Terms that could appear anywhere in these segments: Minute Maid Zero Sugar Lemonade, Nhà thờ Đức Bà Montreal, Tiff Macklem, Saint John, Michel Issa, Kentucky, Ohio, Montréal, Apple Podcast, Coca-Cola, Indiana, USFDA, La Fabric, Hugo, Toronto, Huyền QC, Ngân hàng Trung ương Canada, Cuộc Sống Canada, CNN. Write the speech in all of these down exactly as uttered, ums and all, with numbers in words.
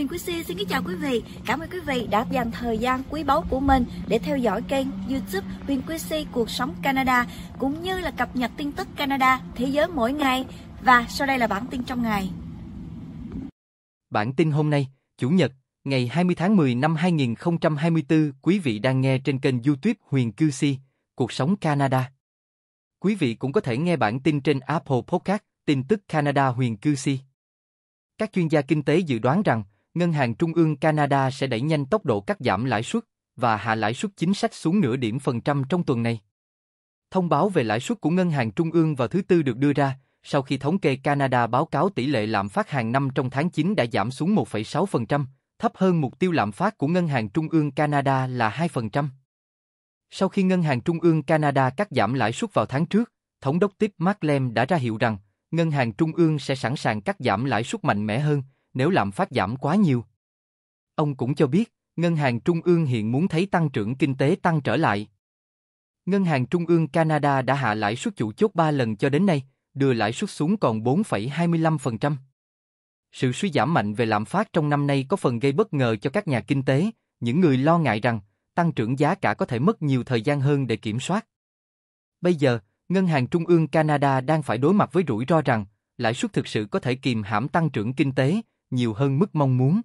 Huyền quy xê xin kính chào quý vị. Cảm ơn quý vị đã dành thời gian quý báu của mình để theo dõi kênh YouTube Huyền quy xê Cuộc Sống Canada, cũng như là cập nhật tin tức Canada, thế giới mỗi ngày. Và sau đây là bản tin trong ngày. Bản tin hôm nay, Chủ nhật, ngày hai mươi tháng mười năm hai nghìn không trăm hai mươi tư, quý vị đang nghe trên kênh YouTube Huyền quy xê Cuộc Sống Canada. Quý vị cũng có thể nghe bản tin trên Apple Podcast, tin tức Canada Huyền quy xê. Các chuyên gia kinh tế dự đoán rằng, Ngân hàng Trung ương Canada sẽ đẩy nhanh tốc độ cắt giảm lãi suất và hạ lãi suất chính sách xuống nửa điểm phần trăm trong tuần này. Thông báo về lãi suất của Ngân hàng Trung ương vào thứ Tư được đưa ra, sau khi thống kê Canada báo cáo tỷ lệ lạm phát hàng năm trong tháng chín đã giảm xuống một phẩy sáu phần trăm, thấp hơn mục tiêu lạm phát của Ngân hàng Trung ương Canada là hai phần trăm. Sau khi Ngân hàng Trung ương Canada cắt giảm lãi suất vào tháng trước, Thống đốc Tiff Macklem đã ra hiệu rằng, Ngân hàng Trung ương sẽ sẵn sàng cắt giảm lãi suất mạnh mẽ hơn nếu lạm phát giảm quá nhiều. Ông cũng cho biết, Ngân hàng Trung ương hiện muốn thấy tăng trưởng kinh tế tăng trở lại. Ngân hàng Trung ương Canada đã hạ lãi suất chủ chốt ba lần cho đến nay, đưa lãi suất xuống còn bốn phẩy hai mươi lăm phần trăm. Sự suy giảm mạnh về lạm phát trong năm nay có phần gây bất ngờ cho các nhà kinh tế, những người lo ngại rằng tăng trưởng giá cả có thể mất nhiều thời gian hơn để kiểm soát. Bây giờ, Ngân hàng Trung ương Canada đang phải đối mặt với rủi ro rằng lãi suất thực sự có thể kìm hãm tăng trưởng kinh tế nhiều hơn mức mong muốn.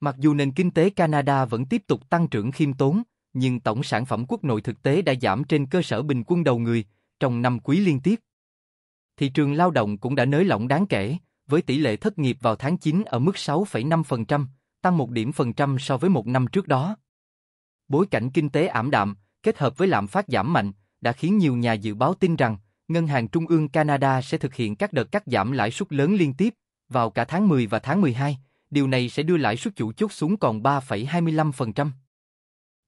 Mặc dù nền kinh tế Canada vẫn tiếp tục tăng trưởng khiêm tốn, nhưng tổng sản phẩm quốc nội thực tế đã giảm trên cơ sở bình quân đầu người trong năm quý liên tiếp. Thị trường lao động cũng đã nới lỏng đáng kể, với tỷ lệ thất nghiệp vào tháng chín ở mức sáu phẩy năm phần trăm, tăng một điểm phần trăm so với một năm trước đó. Bối cảnh kinh tế ảm đạm, kết hợp với lạm phát giảm mạnh, đã khiến nhiều nhà dự báo tin rằng Ngân hàng Trung ương Canada sẽ thực hiện các đợt cắt giảm lãi suất lớn liên tiếp vào cả tháng mười và tháng mười hai, điều này sẽ đưa lãi suất chủ chốt xuống còn ba phẩy hai mươi lăm phần trăm.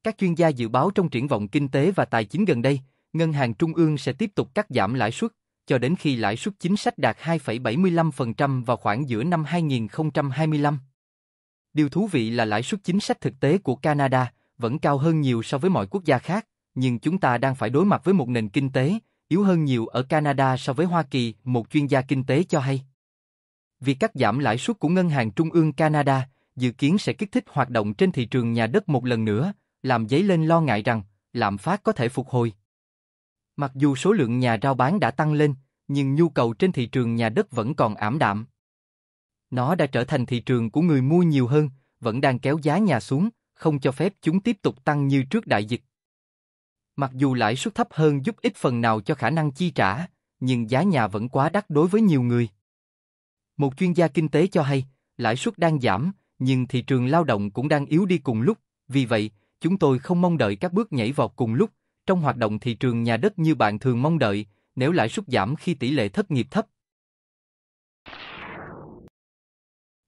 Các chuyên gia dự báo trong triển vọng kinh tế và tài chính gần đây, Ngân hàng Trung ương sẽ tiếp tục cắt giảm lãi suất cho đến khi lãi suất chính sách đạt hai phẩy bảy mươi lăm phần trăm vào khoảng giữa năm hai nghìn không trăm hai mươi lăm. Điều thú vị là lãi suất chính sách thực tế của Canada vẫn cao hơn nhiều so với mọi quốc gia khác, nhưng chúng ta đang phải đối mặt với một nền kinh tế yếu hơn nhiều ở Canada so với Hoa Kỳ, một chuyên gia kinh tế cho hay. Việc cắt giảm lãi suất của Ngân hàng Trung ương Canada dự kiến sẽ kích thích hoạt động trên thị trường nhà đất một lần nữa, làm dấy lên lo ngại rằng lạm phát có thể phục hồi. Mặc dù số lượng nhà rao bán đã tăng lên, nhưng nhu cầu trên thị trường nhà đất vẫn còn ảm đạm. Nó đã trở thành thị trường của người mua nhiều hơn, vẫn đang kéo giá nhà xuống, không cho phép chúng tiếp tục tăng như trước đại dịch. Mặc dù lãi suất thấp hơn giúp ích phần nào cho khả năng chi trả, nhưng giá nhà vẫn quá đắt đối với nhiều người. Một chuyên gia kinh tế cho hay, lãi suất đang giảm, nhưng thị trường lao động cũng đang yếu đi cùng lúc. Vì vậy, chúng tôi không mong đợi các bước nhảy vọt cùng lúc trong hoạt động thị trường nhà đất như bạn thường mong đợi nếu lãi suất giảm khi tỷ lệ thất nghiệp thấp.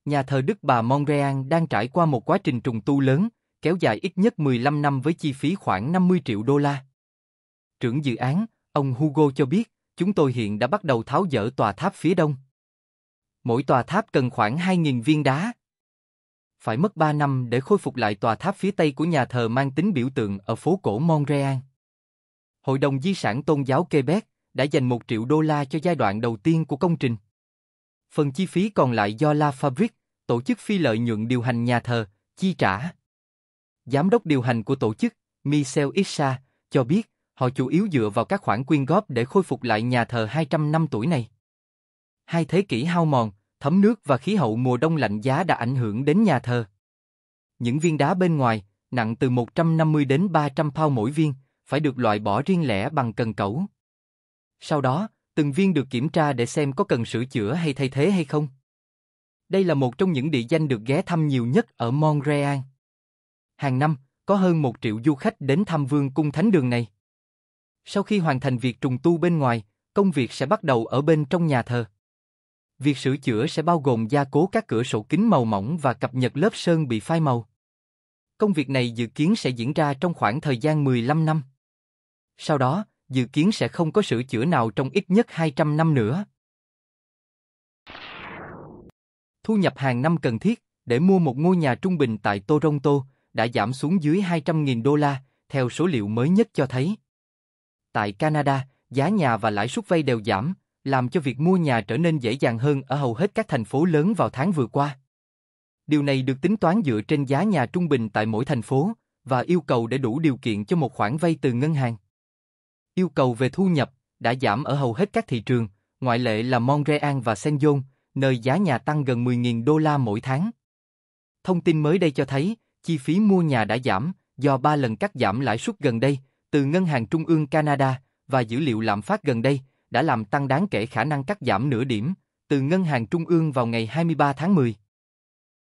Nhà thờ Đức Bà Montreal đang trải qua một quá trình trùng tu lớn, kéo dài ít nhất mười lăm năm với chi phí khoảng năm mươi triệu đô la. Trưởng dự án, ông Hugo cho biết, chúng tôi hiện đã bắt đầu tháo dỡ tòa tháp phía đông. Mỗi tòa tháp cần khoảng hai nghìn viên đá. Phải mất ba năm để khôi phục lại tòa tháp phía tây của nhà thờ mang tính biểu tượng ở phố cổ Montréal. Hội đồng Di sản Tôn giáo Quebec đã dành một triệu đô la cho giai đoạn đầu tiên của công trình. Phần chi phí còn lại do La Fabric, tổ chức phi lợi nhuận điều hành nhà thờ, chi trả. Giám đốc điều hành của tổ chức, Michel Issa, cho biết họ chủ yếu dựa vào các khoản quyên góp để khôi phục lại nhà thờ hai trăm năm tuổi này. Hai thế kỷ hao mòn, thấm nước và khí hậu mùa đông lạnh giá đã ảnh hưởng đến nhà thờ. Những viên đá bên ngoài, nặng từ một trăm năm mươi đến ba trăm pound mỗi viên, phải được loại bỏ riêng lẻ bằng cần cẩu. Sau đó, từng viên được kiểm tra để xem có cần sửa chữa hay thay thế hay không. Đây là một trong những địa danh được ghé thăm nhiều nhất ở Montreal. Hàng năm, có hơn một triệu du khách đến thăm vương cung thánh đường này. Sau khi hoàn thành việc trùng tu bên ngoài, công việc sẽ bắt đầu ở bên trong nhà thờ. Việc sửa chữa sẽ bao gồm gia cố các cửa sổ kính màu mỏng và cập nhật lớp sơn bị phai màu. Công việc này dự kiến sẽ diễn ra trong khoảng thời gian mười lăm năm. Sau đó, dự kiến sẽ không có sửa chữa nào trong ít nhất hai trăm năm nữa. Thu nhập hàng năm cần thiết để mua một ngôi nhà trung bình tại Toronto đã giảm xuống dưới hai trăm nghìn đô la, theo số liệu mới nhất cho thấy. Tại Canada, giá nhà và lãi suất vay đều giảm, làm cho việc mua nhà trở nên dễ dàng hơn ở hầu hết các thành phố lớn vào tháng vừa qua. Điều này được tính toán dựa trên giá nhà trung bình tại mỗi thành phố và yêu cầu để đủ điều kiện cho một khoản vay từ ngân hàng. Yêu cầu về thu nhập đã giảm ở hầu hết các thị trường, ngoại lệ là Montréal và Saint John, nơi giá nhà tăng gần mười nghìn đô la mỗi tháng. Thông tin mới đây cho thấy, chi phí mua nhà đã giảm do ba lần cắt giảm lãi suất gần đây từ Ngân hàng Trung ương Canada và dữ liệu lạm phát gần đây đã làm tăng đáng kể khả năng cắt giảm nửa điểm từ Ngân hàng Trung ương vào ngày hai mươi ba tháng mười.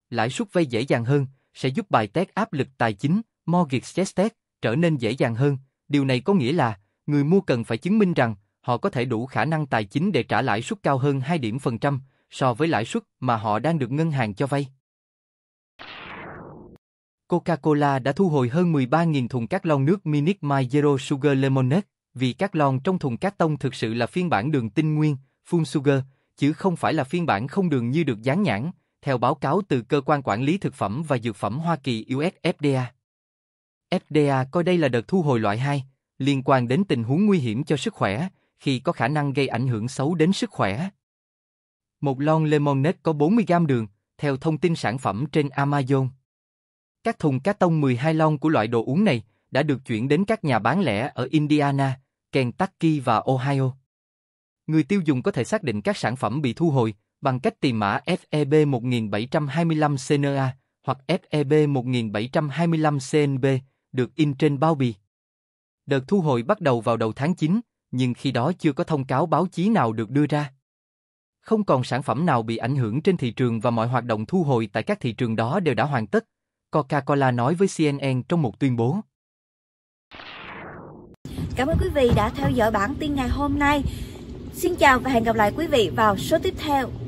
Lãi suất vay dễ dàng hơn sẽ giúp bài test áp lực tài chính, mortgage stress test, trở nên dễ dàng hơn. Điều này có nghĩa là người mua cần phải chứng minh rằng họ có thể đủ khả năng tài chính để trả lãi suất cao hơn hai điểm phần trăm so với lãi suất mà họ đang được ngân hàng cho vay. Coca-Cola đã thu hồi hơn mười ba nghìn thùng các lon nước Minute Maid Zero Sugar Lemonade vì các lon trong thùng cát tông thực sự là phiên bản đường tinh nguyên, full sugar, chứ không phải là phiên bản không đường như được dán nhãn, theo báo cáo từ Cơ quan Quản lý Thực phẩm và Dược phẩm Hoa Kỳ U S F D A. ép đê a coi đây là đợt thu hồi loại hai, liên quan đến tình huống nguy hiểm cho sức khỏe, khi có khả năng gây ảnh hưởng xấu đến sức khỏe. Một lon lemonade có bốn mươi gam đường, theo thông tin sản phẩm trên Amazon. Các thùng cát tông mười hai lon của loại đồ uống này đã được chuyển đến các nhà bán lẻ ở Indiana, Kentucky và Ohio. Người tiêu dùng có thể xác định các sản phẩm bị thu hồi bằng cách tìm mã F E B một bảy hai lăm C N A hoặc F E B một bảy hai lăm C N B được in trên bao bì. Đợt thu hồi bắt đầu vào đầu tháng chín, nhưng khi đó chưa có thông cáo báo chí nào được đưa ra. Không còn sản phẩm nào bị ảnh hưởng trên thị trường và mọi hoạt động thu hồi tại các thị trường đó đều đã hoàn tất, Coca-Cola nói với C N N trong một tuyên bố. Cảm ơn quý vị đã theo dõi bản tin ngày hôm nay. Xin chào và hẹn gặp lại quý vị vào số tiếp theo.